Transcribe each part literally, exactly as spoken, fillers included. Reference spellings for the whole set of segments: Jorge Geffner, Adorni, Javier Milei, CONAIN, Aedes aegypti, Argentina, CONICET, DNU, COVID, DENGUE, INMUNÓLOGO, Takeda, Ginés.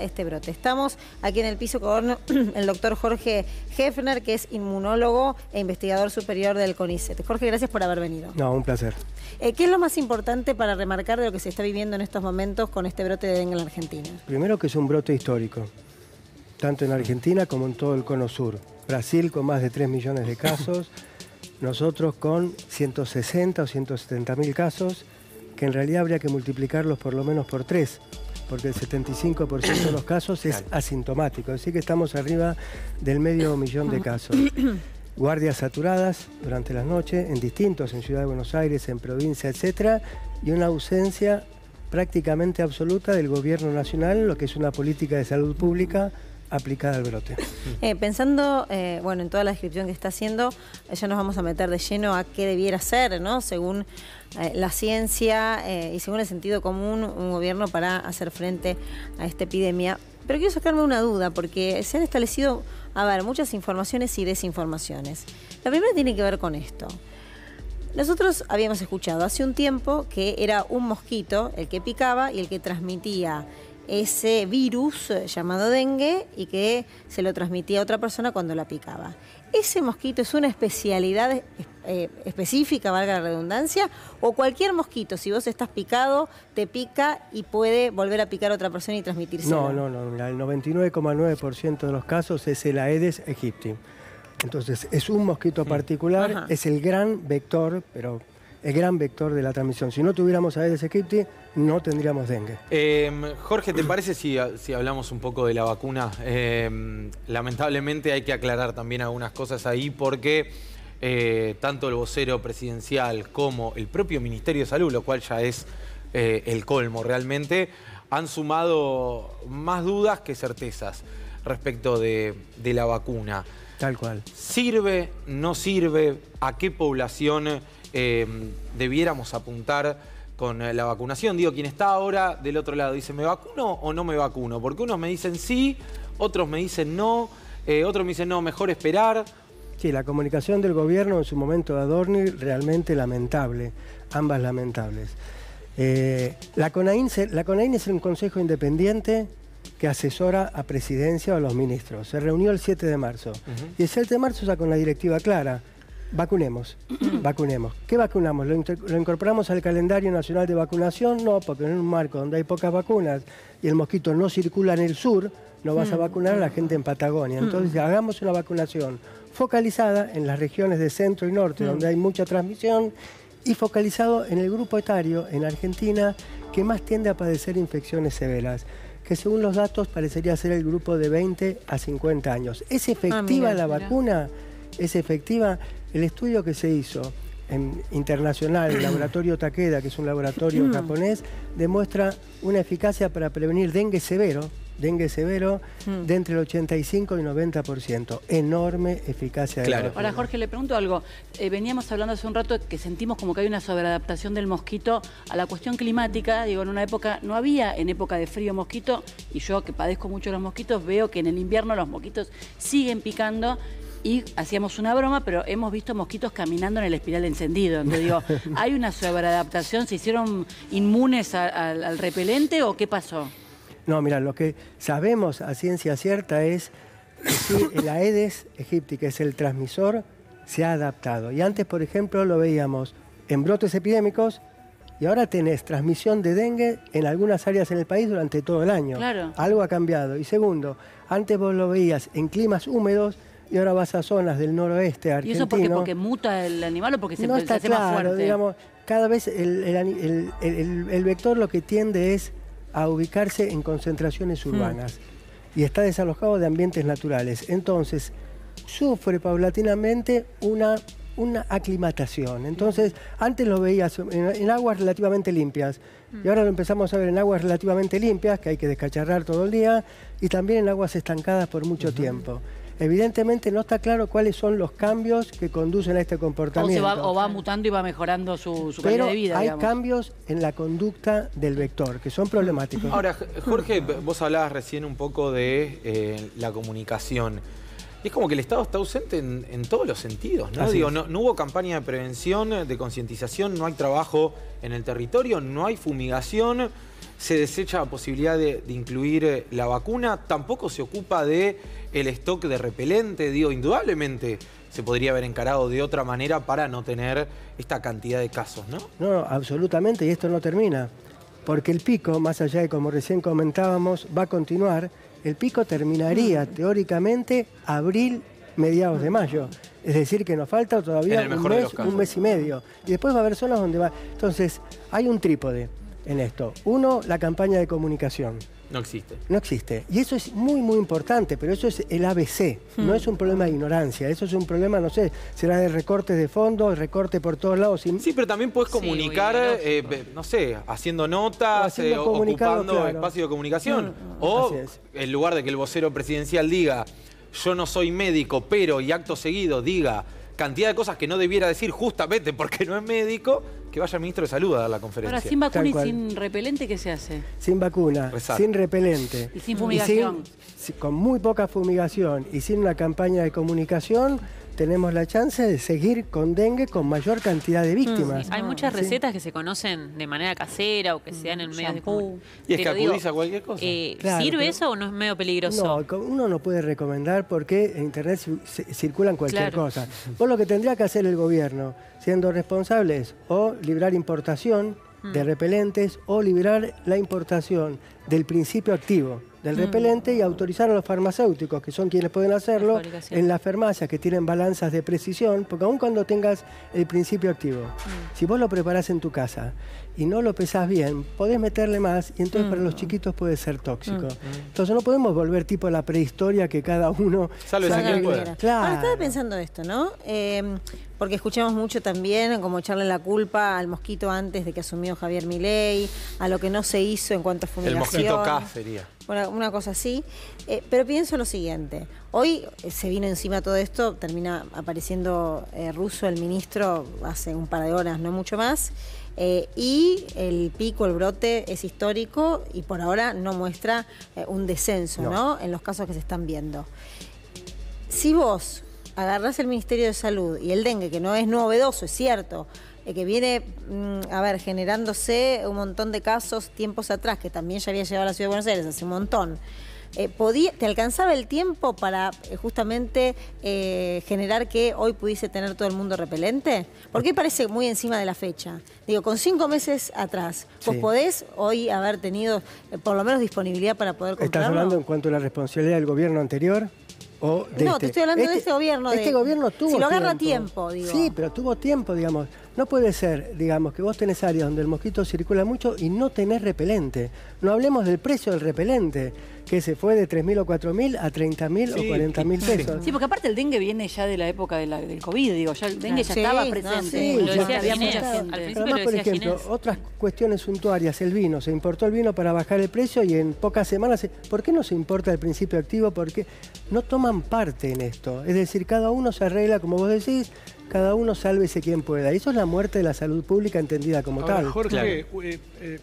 Este brote. Estamos aquí en el piso con el doctor Jorge Geffner, que es inmunólogo e investigador superior del CONICET. Jorge, gracias por haber venido. No, un placer. Eh, ¿Qué es lo más importante para remarcar de lo que se está viviendo en estos momentos con este brote de dengue en la Argentina? Primero, que es un brote histórico, tanto en Argentina como en todo el cono sur. Brasil con más de tres millones de casos, nosotros con ciento sesenta o ciento setenta mil casos, que en realidad habría que multiplicarlos por lo menos por tres. Porque el setenta y cinco por ciento de los casos es asintomático, así que estamos arriba del medio millón de casos. Guardias saturadas durante las noches, en distintos, en Ciudad de Buenos Aires, en provincia, etcétera, y una ausencia prácticamente absoluta del gobierno nacional, lo que es una política de salud pública aplicada al brote. Eh, pensando, eh, bueno, en toda la descripción que está haciendo, ya nos vamos a meter de lleno a qué debiera ser, ¿no? Según eh, la ciencia eh, y según el sentido común, un gobierno para hacer frente a esta epidemia. Pero quiero sacarme una duda, porque se han establecido, a ver, muchas informaciones y desinformaciones. La primera tiene que ver con esto. Nosotros habíamos escuchado hace un tiempo que era un mosquito el que picaba y el que transmitía ese virus llamado dengue y que se lo transmitía a otra persona cuando la picaba. ¿Ese mosquito es una especialidad eh, específica, valga la redundancia, o cualquier mosquito, si vos estás picado, te pica y puede volver a picar a otra persona y transmitirse? No, no, no. El noventa y nueve coma nueve por ciento de los casos es el Aedes aegypti. Entonces, es un mosquito particular, ajá, es el gran vector, pero... el gran vector de la transmisión. Si no tuviéramos Aedes aegypti, no tendríamos dengue. Eh, Jorge, ¿te parece si, si hablamos un poco de la vacuna? Eh, lamentablemente hay que aclarar también algunas cosas ahí, porque eh, tanto el vocero presidencial como el propio Ministerio de Salud, lo cual ya es eh, el colmo realmente, han sumado más dudas que certezas respecto de, de la vacuna. Tal cual. ¿Sirve? ¿No sirve? ¿A qué población Eh, debiéramos apuntar con la vacunación? Digo, quien está ahora del otro lado dice, ¿me vacuno o no me vacuno? Porque unos me dicen sí, otros me dicen no, eh, otros me dicen no, mejor esperar. Sí, la comunicación del gobierno en su momento de Adorni realmente lamentable, ambas lamentables. Eh, la CONAIN, la CONAIN es un consejo independiente que asesora a presidencia o a los ministros. Se reunió el siete de marzo. Uh-huh. Y el siete de marzo sacó una directiva clara. Vacunemos, vacunemos. ¿Qué vacunamos? ¿Lo, ¿Lo incorporamos al calendario nacional de vacunación? No, porque en un marco donde hay pocas vacunas y el mosquito no circula en el sur, no vas a vacunar a la gente en Patagonia. Entonces, hagamos una vacunación focalizada en las regiones de centro y norte, donde hay mucha transmisión, y focalizado en el grupo etario, en Argentina, que más tiende a padecer infecciones severas, que según los datos parecería ser el grupo de veinte a cincuenta años. ¿Es efectiva ah, la vacuna? ¿Es efectiva? El estudio que se hizo en internacional, el laboratorio Takeda, que es un laboratorio japonés, demuestra una eficacia para prevenir dengue severo, dengue severo de entre el ochenta y cinco y noventa por ciento. Enorme eficacia. Claro. Ahora, Jorge, le pregunto algo. Eh, veníamos hablando hace un rato que sentimos como que hay una sobreadaptación del mosquito a la cuestión climática. Digo, en una época no había, en época de frío, mosquito, y yo que padezco mucho los mosquitos, veo que en el invierno los mosquitos siguen picando. Y hacíamos una broma, pero hemos visto mosquitos caminando en el espiral encendido. Entonces digo, ¿hay una sobreadaptación? ¿Se hicieron inmunes a, a, al repelente o qué pasó? No, mira, lo que sabemos a ciencia cierta es que sí, el Aedes aegypti, que es el transmisor, se ha adaptado. Y antes, por ejemplo, lo veíamos en brotes epidémicos, y ahora tenés transmisión de dengue en algunas áreas en el país durante todo el año. Claro. Algo ha cambiado. Y segundo, antes vos lo veías en climas húmedos, y ahora vas a zonas del noroeste argentino. ¿Y eso porque, porque muta el animal o porque se, no está se hace claro, más fuerte? Digamos, cada vez el, el, el, el, el vector lo que tiende es a ubicarse en concentraciones urbanas mm. y está desalojado de ambientes naturales. Entonces, sufre paulatinamente una, una aclimatación. Entonces, antes lo veías en, en aguas relativamente limpias mm. y ahora lo empezamos a ver en aguas relativamente limpias, que hay que descacharrar todo el día, y también en aguas estancadas por mucho uh-huh. tiempo. Evidentemente no está claro cuáles son los cambios que conducen a este comportamiento. O, se va, o va mutando y va mejorando su, su calidad de vida. Pero hay digamos. cambios en la conducta del vector, que son problemáticos. Ahora, Jorge, vos hablabas recién un poco de eh, la comunicación. Y es como que el Estado está ausente en, en todos los sentidos, ¿no? Digo, no, no hubo campaña de prevención, de concientización, no hay trabajo en el territorio, no hay fumigación. se desecha la posibilidad de, de incluir la vacuna, tampoco se ocupa del stock de repelente, digo, indudablemente se podría haber encarado de otra manera para no tener esta cantidad de casos, ¿no? No, absolutamente, y esto no termina, porque el pico, más allá de como recién comentábamos, va a continuar, el pico terminaría teóricamente abril, mediados de mayo. Es decir, que nos falta todavía un mes, un mes y medio. Y después va a haber zonas donde va... Entonces, hay un trípode en esto. Uno, la campaña de comunicación. No existe. No existe. Y eso es muy, muy importante, pero eso es el A B C. Hmm. No es un problema de ignorancia. Eso es un problema, no sé, será de recortes de fondos, recorte por todos lados. Sin... Sí, pero también puedes comunicar, sí, eh, no sé, haciendo notas, o haciendo eh, ocupando claro. espacio de comunicación. No, no, no. O, en lugar de que el vocero presidencial diga... yo no soy médico, pero, y acto seguido, diga cantidad de cosas que no debiera decir justamente porque no es médico, que vaya el ministro de Salud a dar la conferencia. Ahora, sin vacuna y sin repelente, ¿qué se hace? Sin vacuna, Rezar. sin repelente. Y sin fumigación. Y sin, con muy poca fumigación y sin una campaña de comunicación... tenemos la chance de seguir con dengue con mayor cantidad de víctimas. Hay muchas recetas sí. que se conocen de manera casera o que se dan en medios de comunicación. ¿Y es que acudís digo, a cualquier cosa? Eh, claro, ¿Sirve eso o no es medio peligroso? No, uno no puede recomendar porque en Internet circulan cualquier claro. cosa. Vos lo que tendría que hacer el gobierno, siendo responsables, o librar importación mm. de repelentes o librar la importación del principio activo. del repelente y autorizar a los farmacéuticos, que son quienes pueden hacerlo, en las farmacias que tienen balanzas de precisión, porque aun cuando tengas el principio activo, mm. si vos lo preparás en tu casa y no lo pesás bien, podés meterle más y entonces mm. para los chiquitos puede ser tóxico. Mm. Entonces no podemos volver tipo a la prehistoria que cada uno... Salve a quien pueda. Claro. Ahora estaba pensando esto, ¿no? Eh, porque escuchamos mucho también como echarle la culpa al mosquito antes de que asumió Javier Milei, a lo que no se hizo en cuanto a fumigación. El mosquito K sería. Una, una cosa así, eh, pero pienso lo siguiente, hoy eh, se vino encima todo esto, termina apareciendo eh, Russo, el ministro, hace un par de horas, no mucho más, eh, y el pico, el brote es histórico y por ahora no muestra eh, un descenso, no. ¿no? En los casos que se están viendo. Si vos agarrás el Ministerio de Salud y el dengue, que no es novedoso, es cierto, que viene, a ver, generándose un montón de casos tiempos atrás, que también ya había llegado a la Ciudad de Buenos Aires hace un montón. Eh, podía, ¿Te alcanzaba el tiempo para eh, justamente eh, generar que hoy pudiese tener todo el mundo repelente? Porque parece muy encima de la fecha. Digo, con cinco meses atrás, ¿vos sí. podés hoy haber tenido eh, por lo menos disponibilidad para poder comprarlo? ¿Estás hablando en cuanto a la responsabilidad del gobierno anterior? No, este. te estoy hablando este, de este gobierno. De, este gobierno tuvo tiempo. Si lo agarra tiempo, tiempo digo. Sí, pero tuvo tiempo, digamos. No puede ser, digamos, que vos tenés áreas donde el mosquito circula mucho y no tenés repelente. No hablemos del precio del repelente, que se fue de tres mil o cuatro mil a treinta mil sí, o cuarenta mil pesos. Sí, porque aparte el dengue viene ya de la época de la, del COVID, digo, ya el dengue ya sí, estaba presente. No, sí, lo decía, había mucha gente. Al principio Además, lo decía por ejemplo, Ginés. Otras cuestiones suntuarias, el vino, se importó el vino para bajar el precio y en pocas semanas, se... ¿por qué no se importa el principio activo? Porque no toman parte en esto. Es decir, cada uno se arregla, como vos decís, cada uno sálvese quien pueda. Y eso es la muerte de la salud pública entendida como Ahora, tal. Jorge, claro. eh, eh, eh,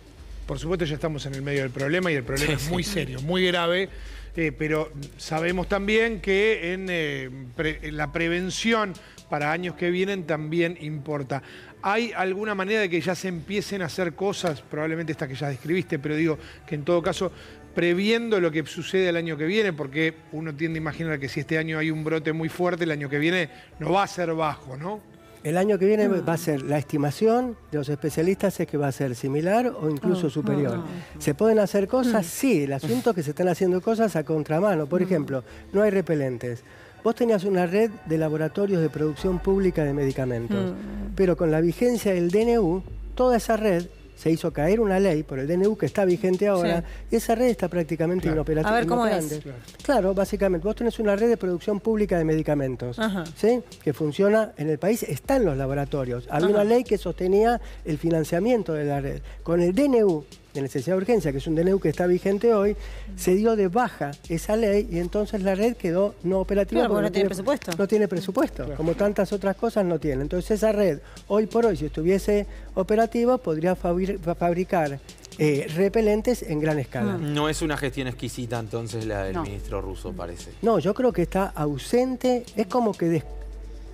por supuesto ya estamos en el medio del problema y el problema sí, es muy sí. serio, muy grave, eh, pero sabemos también que en, eh, pre, en la prevención para años que vienen también importa. ¿Hay alguna manera de que ya se empiecen a hacer cosas, probablemente esta que ya describiste, pero digo que en todo caso... previendo lo que sucede el año que viene, porque uno tiende a imaginar que si este año hay un brote muy fuerte, el año que viene no va a ser bajo, ¿no? El año que viene no. va a ser, la estimación de los especialistas es que va a ser similar o incluso oh, superior. No, no, no. ¿Se pueden hacer cosas? Sí, el asunto es que se están haciendo cosas a contramano. Por ejemplo, no hay repelentes. Vos tenías una red de laboratorios de producción pública de medicamentos, mm. pero con la vigencia del D N U, toda esa red... se hizo caer una ley por el D N U que está vigente ahora sí. y esa red está prácticamente claro. inoperativa. A ver, ¿cómo es? Claro. claro, básicamente, vos tenés una red de producción pública de medicamentos ¿sí? que funciona en el país, está en los laboratorios. Había Ajá. una ley que sostenía el financiamiento de la red. Con el D N U, de necesidad de urgencia, que es un D N U que está vigente hoy, se dio de baja esa ley y entonces la red quedó no operativa. Claro, porque no, no tiene presupuesto. No tiene presupuesto, claro. como tantas otras cosas no tiene. Entonces esa red, hoy por hoy, si estuviese operativa, podría fabricar eh, repelentes en gran escala. No es una gestión exquisita entonces la del no. ministro Russo, parece. No, yo creo que está ausente, es como que...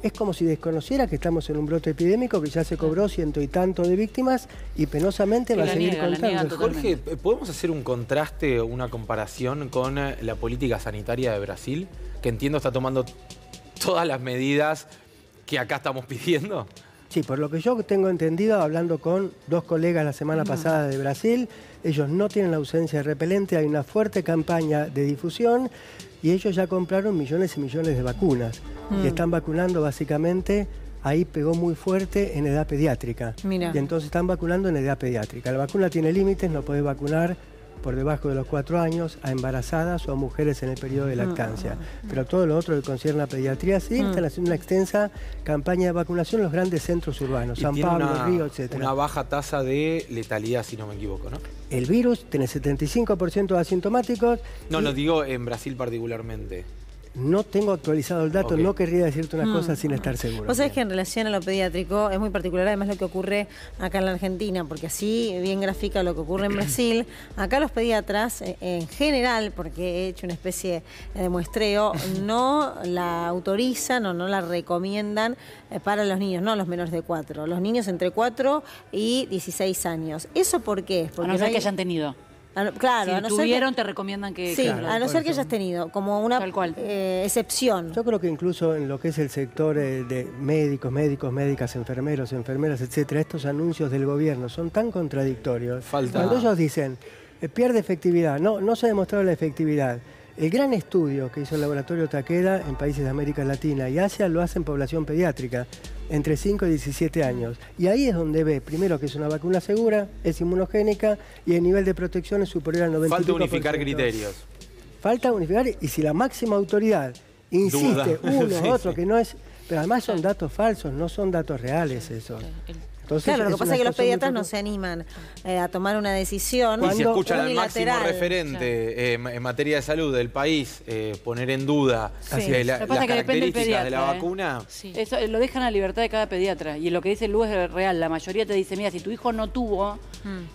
Es como si desconociera que estamos en un brote epidémico que ya se cobró ciento y tanto de víctimas y penosamente va a seguir contando. Jorge, ¿podemos hacer un contraste o una comparación con la política sanitaria de Brasil? Que entiendo está tomando todas las medidas que acá estamos pidiendo. Sí, por lo que yo tengo entendido, hablando con dos colegas la semana pasada de Brasil, ellos no tienen la ausencia de repelente, hay una fuerte campaña de difusión y ellos ya compraron millones y millones de vacunas. Mm. Y están vacunando básicamente, ahí pegó muy fuerte en edad pediátrica. Mira. Y entonces están vacunando en edad pediátrica. La vacuna tiene límites, no podés vacunar por debajo de los cuatro años a embarazadas o a mujeres en el periodo de lactancia. Mm. Pero todo lo otro que concierne a pediatría, sí, mm. están haciendo una extensa campaña de vacunación en los grandes centros urbanos, y San Pablo, una, Río, etcétera. Una baja tasa de letalidad, si no me equivoco, ¿no? El virus tiene setenta y cinco por ciento de asintomáticos. No, y... lo digo en Brasil particularmente. No tengo actualizado el dato, okay. No querría decirte una mm. cosa sin estar seguro. Vos sabés que en relación a lo pediátrico es muy particular además lo que ocurre acá en la Argentina, porque así bien grafica lo que ocurre en Brasil. Acá los pediatras, en general, porque he hecho una especie de muestreo, no la autorizan o no la recomiendan para los niños, no los menores de cuatro. Los niños entre cuatro y dieciséis años. ¿Eso por qué? Porque a no ser que hayan tenido. No, claro, si a no tuvieron, ser que, te recomiendan que... Sí, claro, a no ser que hayas tenido como una eh, excepción. Yo creo que incluso en lo que es el sector eh, de médicos, médicos, médicas, enfermeros, enfermeras, etcétera, estos anuncios del gobierno son tan contradictorios. Falta. Cuando ellos dicen, eh, pierde efectividad, no, no se ha demostrado la efectividad. El gran estudio que hizo el laboratorio Takeda en países de América Latina y Asia lo hace en población pediátrica, entre cinco y diecisiete años. Y ahí es donde ve, primero, que es una vacuna segura, es inmunogénica y el nivel de protección es superior al noventa y cinco por ciento. Falta unificar criterios. Falta unificar, y si la máxima autoridad insiste, uno, sí, otro, sí. que no es... Pero además son datos falsos, no son datos reales esos. Entonces, claro, lo que pasa es que los pediatras no se animan eh, a tomar una decisión. Y si escuchan al máximo referente eh, en materia de salud del país eh, poner en duda sí. eh, la, las características pediatra, de la vacuna... Eh. Sí. Eso, eh, lo dejan a libertad de cada pediatra. Y lo que dice Lu es real. La mayoría te dice, mira, si tu hijo no tuvo, mm.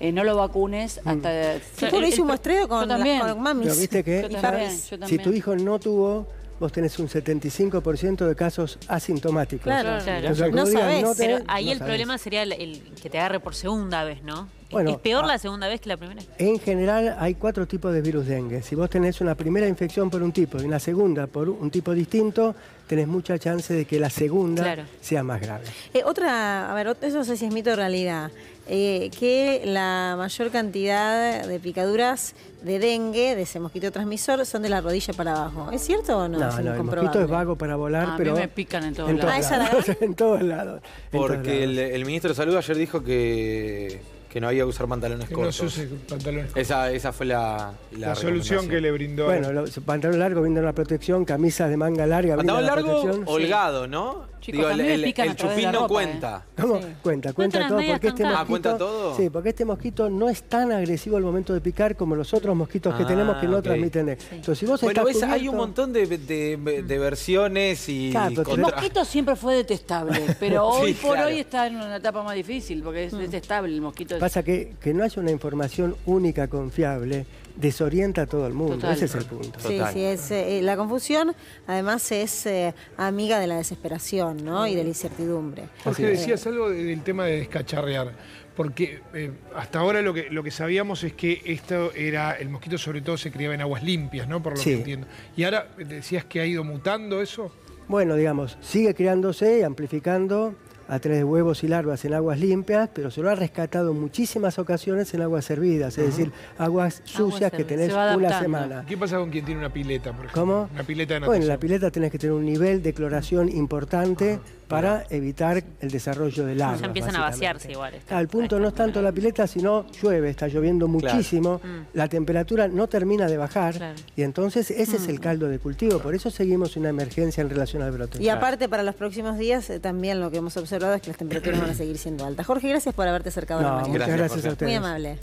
eh, no lo vacunes mm. hasta... Sí, tú lo hice un muestreo con, con mamis. Pero viste que si tu hijo no tuvo... Vos tenés un setenta y cinco por ciento de casos asintomáticos. Claro, claro. O sea, no digas, sabés. No tenés, pero ahí no el sabés. Problema sería el, el que te agarre por segunda vez, ¿no? Bueno, ¿es peor ah, la segunda vez que la primera? En general hay cuatro tipos de virus dengue. Si vos tenés una primera infección por un tipo y una segunda por un tipo distinto, tenés mucha chance de que la segunda claro. sea más grave. Eh, otra, a ver, eso no sé si es mito o realidad. Eh, que la mayor cantidad de picaduras de dengue, de ese mosquito transmisor, son de la rodilla para abajo. ¿Es cierto o no? No, no, el mosquito es vago para volar, ah, pero... A mí me pican en todos en lados. Todos lados. En todos lados. Porque en todos lados. El, el ministro de Salud ayer dijo que, que no había que usar pantalones que cortos. No se use pantalones cortos. Esa, esa fue la... La, la solución que le brindó. Bueno, los pantalones largos brindan la protección, camisas de manga larga brindan la protección. Pantalón largo, holgado, ¿no? Chicos, digo, el, el, el chupín no ropa, cuenta. Eh. ¿Cómo? Sí. Cuenta, cuenta todo, porque este mosquito, ah, ¿cuenta todo? Sí, porque este mosquito no es tan agresivo al momento de picar como los otros mosquitos ah, que tenemos que no okay. transmiten. Sí. Entonces, si vos bueno, estás ves, cubierto... hay un montón de, de, de versiones y... Claro, contra... El mosquito siempre fue detestable, pero hoy sí, por claro. hoy está en una etapa más difícil, porque es mm. detestable el mosquito. Pasa que, que no haya una información única, confiable, desorienta a todo el mundo. Total. Ese es el punto. Sí, Total. sí, es, eh, la confusión además es eh, amiga de la desesperación, ¿no? Y de la incertidumbre. Jorge, decías algo del tema de descacharrear, porque eh, hasta ahora lo que, lo que sabíamos es que esto era, el mosquito sobre todo se criaba en aguas limpias, ¿no? Por lo sí. que entiendo. ¿Y ahora decías que ha ido mutando eso? Bueno, digamos, sigue criándose y amplificando a través de huevos y larvas en aguas limpias, pero se lo ha rescatado en muchísimas ocasiones en aguas hervidas, es decir, aguas sucias que tenés una semana. ¿Qué pasa con quien tiene una pileta, por ejemplo? ¿Cómo? Una pileta de natación. Bueno, en la pileta tenés que tener un nivel de cloración importante para evitar el desarrollo de larvas. Ya empiezan a vaciarse igual. Al punto no es tanto la pileta, sino llueve, está lloviendo muchísimo, claro. la temperatura no termina de bajar, claro. y entonces ese es el caldo de cultivo, por eso seguimos una emergencia en relación al brote. Y aparte para los próximos días, eh, también lo que hemos observado es que las temperaturas van a seguir siendo altas. Jorge, gracias por haberte acercado no, a la mañana. Muchas gracias a ustedes. Muy amable.